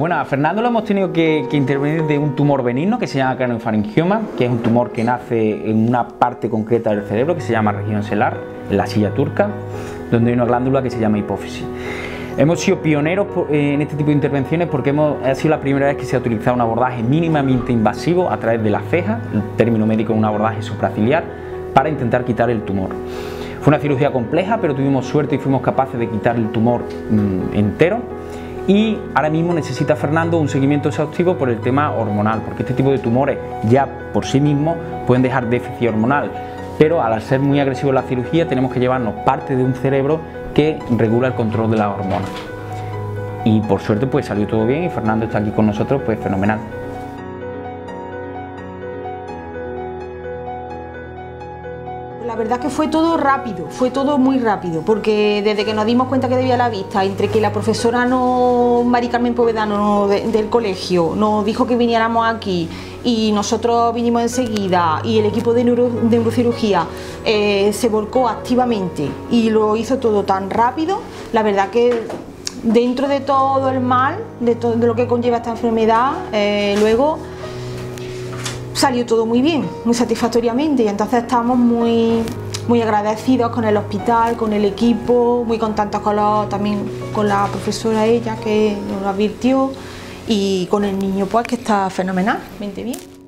Bueno, a Fernando lo hemos tenido que intervenir de un tumor benigno que se llama craneofaringioma, que es un tumor que nace en una parte concreta del cerebro que se llama región selar, en la silla turca, donde hay una glándula que se llama hipófisis. Hemos sido pioneros en este tipo de intervenciones porque ha sido la primera vez que se ha utilizado un abordaje mínimamente invasivo a través de la ceja, el término médico es un abordaje supraciliar, para intentar quitar el tumor. Fue una cirugía compleja, pero tuvimos suerte y fuimos capaces de quitar el tumor entero. Y ahora mismo necesita Fernando un seguimiento exhaustivo por el tema hormonal, porque este tipo de tumores ya por sí mismos pueden dejar déficit hormonal, pero al ser muy agresivo la cirugía tenemos que llevarnos parte de un cerebro que regula el control de las hormonas. Y por suerte pues salió todo bien y Fernando está aquí con nosotros, pues fenomenal. La verdad que fue todo rápido, fue todo muy rápido, porque desde que nos dimos cuenta que debía la vista, entre que la profesora Mari Carmen Povedano del colegio nos dijo que viniéramos aquí y nosotros vinimos enseguida y el equipo de neurocirugía se volcó activamente y lo hizo todo tan rápido, la verdad que dentro de todo el mal, de lo que conlleva esta enfermedad, luego salió todo muy bien, muy satisfactoriamente, y entonces estábamos muy agradecidos con el hospital, con el equipo, muy contentos también con la profesora ella que nos advirtió y con el niño pues que está fenomenalmente bien.